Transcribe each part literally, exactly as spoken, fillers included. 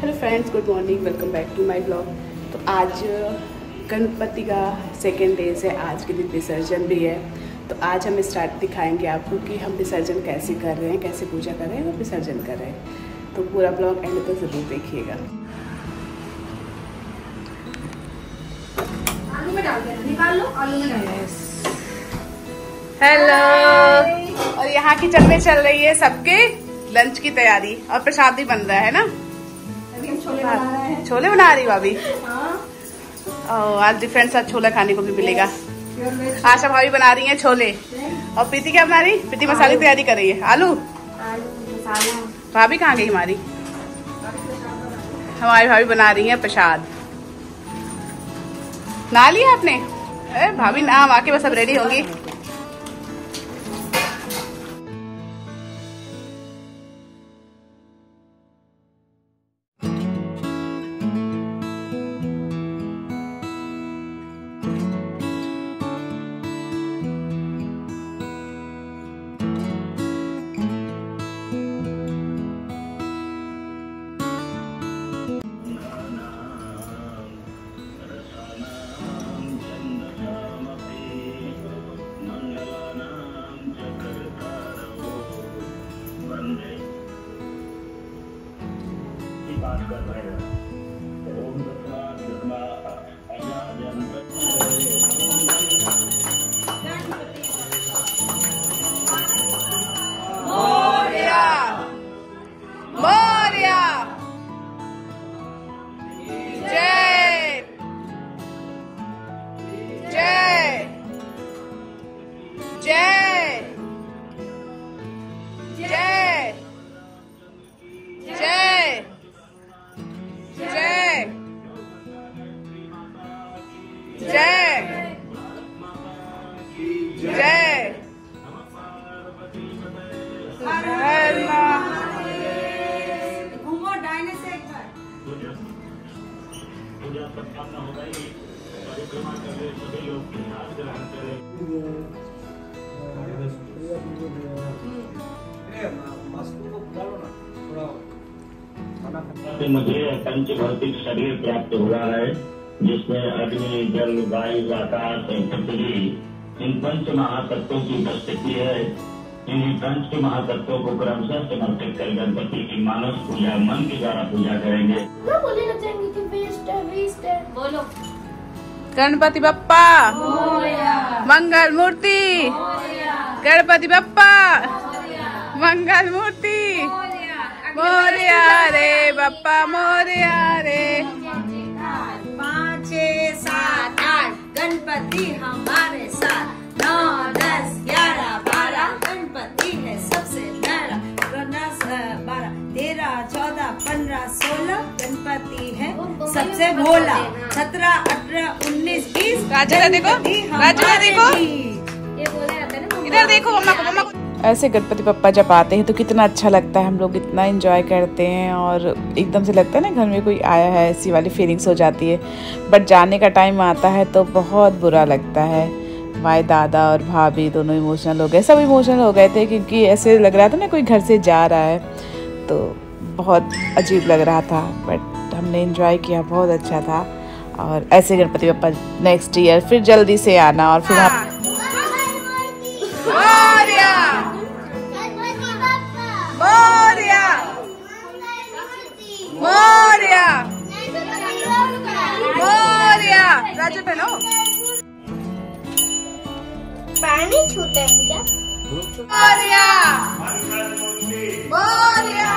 Hello friends, good morning, welcome back to my blog. तो आज गणपति का सेकेंड डेज है, आज के दिन विसर्जन भी है। तो आज हम स्टार्ट दिखाएंगे आपको कि हम विसर्जन कैसे कर रहे हैं, कैसे पूजा कर रहे हैं और विसर्जन कर रहे हैं। तो पूरा ब्लॉग एंड तक ज़रूर देखिएगा। आलू में डाल देना, निकाल लो, आलू में डाल देना। हेलो, और यहाँ किचन में चल रही है सबके लंच की तैयारी और प्रसाद भी बन रहा है ना। छोले बना रहे हैं। छोले बना रही भाभी। और आज डिफरेंट सा छोला खाने को भी मिलेगा। आशा भाभी बना रही है छोले और प्रीति क्या बना रही? प्रीति मसाले की तैयारी कर रही है। आलू भाभी कहाँ गई हमारी? हमारी भाभी बना रही है प्रसाद। ना लिया आपने? अरे भाभी नाम आके बस अब रेडी होगी। मुझे पंच भौतिक शरीर प्राप्त हुआ है जिसमें अग्नि, जल, वायु, आकाश, पृथ्वी इन पंच महातत्वों की उपस्थिति है। इन्हीं पंच महातत्वों को क्रमशः समर्पित कर गणपति की मानस पूजा मन के द्वारा पूजा करेंगे। बोलो गणपति बप्पा मंगल मूर्ति, गणपति बप्पा मंगल मूर्ति, मोरिया रे बप्पा मोरिया रे। पाँच सात आठ गणपति हमारे साथ, नौ दस ग्यारह बारह गणपति है सबसे प्यारा, बारह तेरह चौदह पंद्रह सोलह गणपति है सबसे भोला, सत्रह अठारह उन्नीस बीस। राजा देखो, राजा देखो, इधर देखो मम्मा को, मम्मा को। ऐसे गणपति पप्पा जब आते हैं तो कितना अच्छा लगता है, हम लोग इतना एंजॉय करते हैं और एकदम से लगता है ना घर में कोई आया है, ऐसी वाली फीलिंग्स हो जाती है। बट जाने का टाइम आता है तो बहुत बुरा लगता है। माय दादा और भाभी दोनों इमोशनल हो गए, सब इमोशनल हो गए थे क्योंकि ऐसे लग रहा था ना कोई घर से जा रहा है, तो बहुत अजीब लग रहा था। बट हमने इन्जॉय किया, बहुत अच्छा था। और ऐसे गणपति पप्पा नेक्स्ट ईयर फिर जल्दी से आना और फिर हम राजा पहनो। पानी छूटे भैया मोरिया मोरिया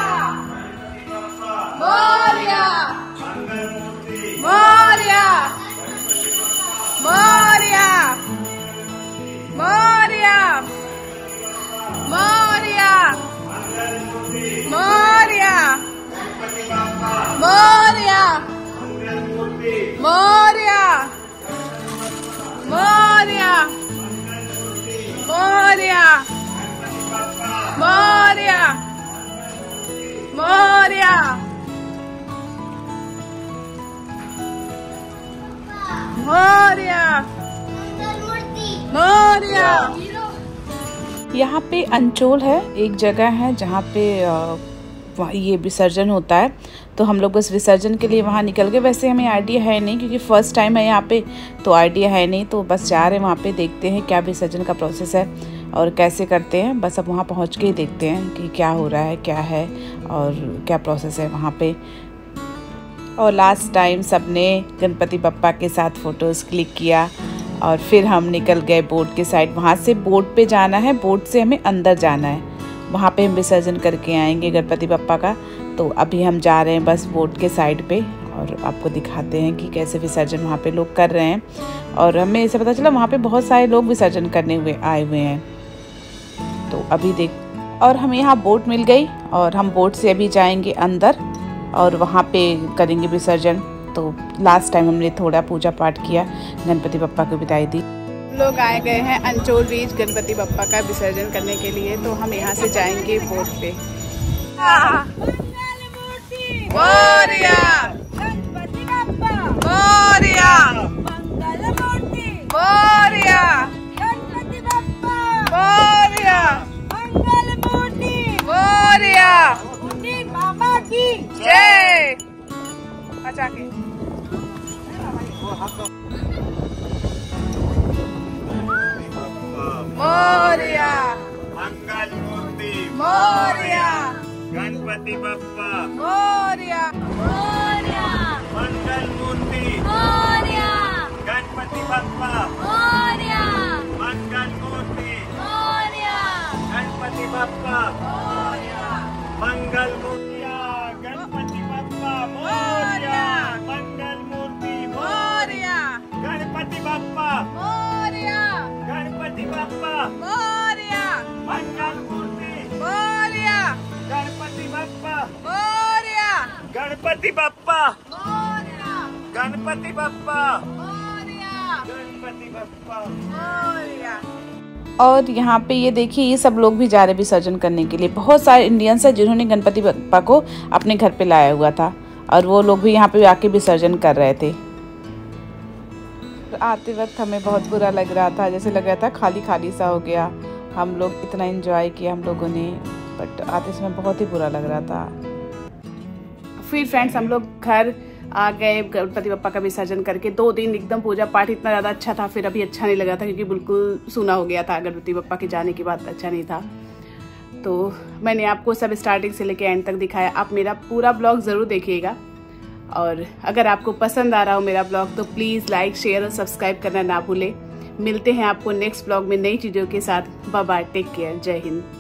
मोरिया मोरिया मोरिया मोरिया मोरिया मोरिया मोरिया मोरिया मोरिया मोरिया मोरिया मोरिया मोरिया मोरिया। यहाँ पे अंचोल है, एक जगह है जहाँ पे वहाँ ये विसर्जन होता है, तो हम लोग बस विसर्जन के लिए वहाँ निकल गए। वैसे हमें आइडिया है नहीं क्योंकि फ़र्स्ट टाइम है यहाँ पे, तो आइडिया है नहीं, तो बस जा रहे हैं वहाँ पे, देखते हैं क्या विसर्जन का प्रोसेस है और कैसे करते हैं। बस अब वहाँ पहुँच के ही देखते हैं कि क्या हो रहा है, क्या है और क्या प्रोसेस है वहाँ पे। और लास्ट टाइम सबने गणपति बप्पा के साथ फ़ोटोज़ क्लिक किया और फिर हम निकल गए बोट के साइड। वहाँ से बोट पे जाना है, बोट से हमें अंदर जाना है, वहाँ पे हम विसर्जन करके आएंगे गणपति बप्पा का। तो अभी हम जा रहे हैं बस बोट के साइड पे और आपको दिखाते हैं कि कैसे विसर्जन वहाँ पे लोग कर रहे हैं। और हमें ऐसा पता चला वहाँ पे बहुत सारे लोग विसर्जन करने हुए आए हुए हैं। तो अभी देख, और हमें यहाँ बोट मिल गई और हम बोट से अभी जाएँगे अंदर और वहाँ पर करेंगे विसर्जन। तो लास्ट टाइम हमने थोड़ा पूजा पाठ किया, गणपति बप्पा को बिताई दी। लोग आए गए हैं अंचोल बीच गणपति बप्पा का विसर्जन करने के लिए, तो हम यहाँ से जाएंगे बोट पे। मोरिया गणपति बप्पा, मोरिया मंगल मूर्ति, मोरिया गणपति बप्पा, मोरिया मंगल मूर्ति, मोरिया बाबा की जय। अच्छा के मोरिया मंगल मूर्ति, मोरिया गणपति बप्पा, मोरिया मोरिया मंगल मूर्ति, मोरिया गणपति बप्पा, मोरिया मंगल मूर्ति, मोरिया गणपति बप्पा, मोरिया मंगल मूर्ति, गणपति बप्पा, मोरिया मंगल मूर्ति, मोरिया गणपति बप्पा, मोरिया गणपति बप्पा, मोरिया मंगल मूर्ति, मोरिया गणपति बप्पा, मोरिया गणपति बप्पा, मोरिया गणपति बप्पा, मोरिया गणपति बप्पा, मोरिया। और यहाँ पे ये देखिए, ये सब लोग भी जा रहे विसर्जन करने के लिए। बहुत सारे इंडियंस हैं जिन्होंने गणपति बप्पा को अपने घर पे लाया हुआ था और वो लोग भी यहाँ पे आके विसर्जन कर रहे थे। आते वक्त हमें बहुत बुरा लग रहा था, जैसे लग रहा था खाली खाली सा हो गया। हम लोग इतना एंजॉय किया हम लोगों ने, बट आते समय बहुत ही बुरा लग रहा था। फिर फ्रेंड्स हम लोग घर आ गए गणपति बप्पा का विसर्जन करके। दो दिन एकदम पूजा पाठ इतना ज़्यादा अच्छा था, फिर अभी अच्छा नहीं लगा था क्योंकि बिल्कुल सूना हो गया था गणपति बप्पा के जाने की बात, अच्छा नहीं था। तो मैंने आपको सब स्टार्टिंग से लेकर एंड तक दिखाया, आप मेरा पूरा ब्लॉग ज़रूर देखिएगा। और अगर आपको पसंद आ रहा हो मेरा ब्लॉग तो प्लीज़ लाइक, शेयर और सब्सक्राइब करना ना भूलें। मिलते हैं आपको नेक्स्ट ब्लॉग में नई चीज़ों के साथ। बाय बाय, टेक केयर, जय हिंद।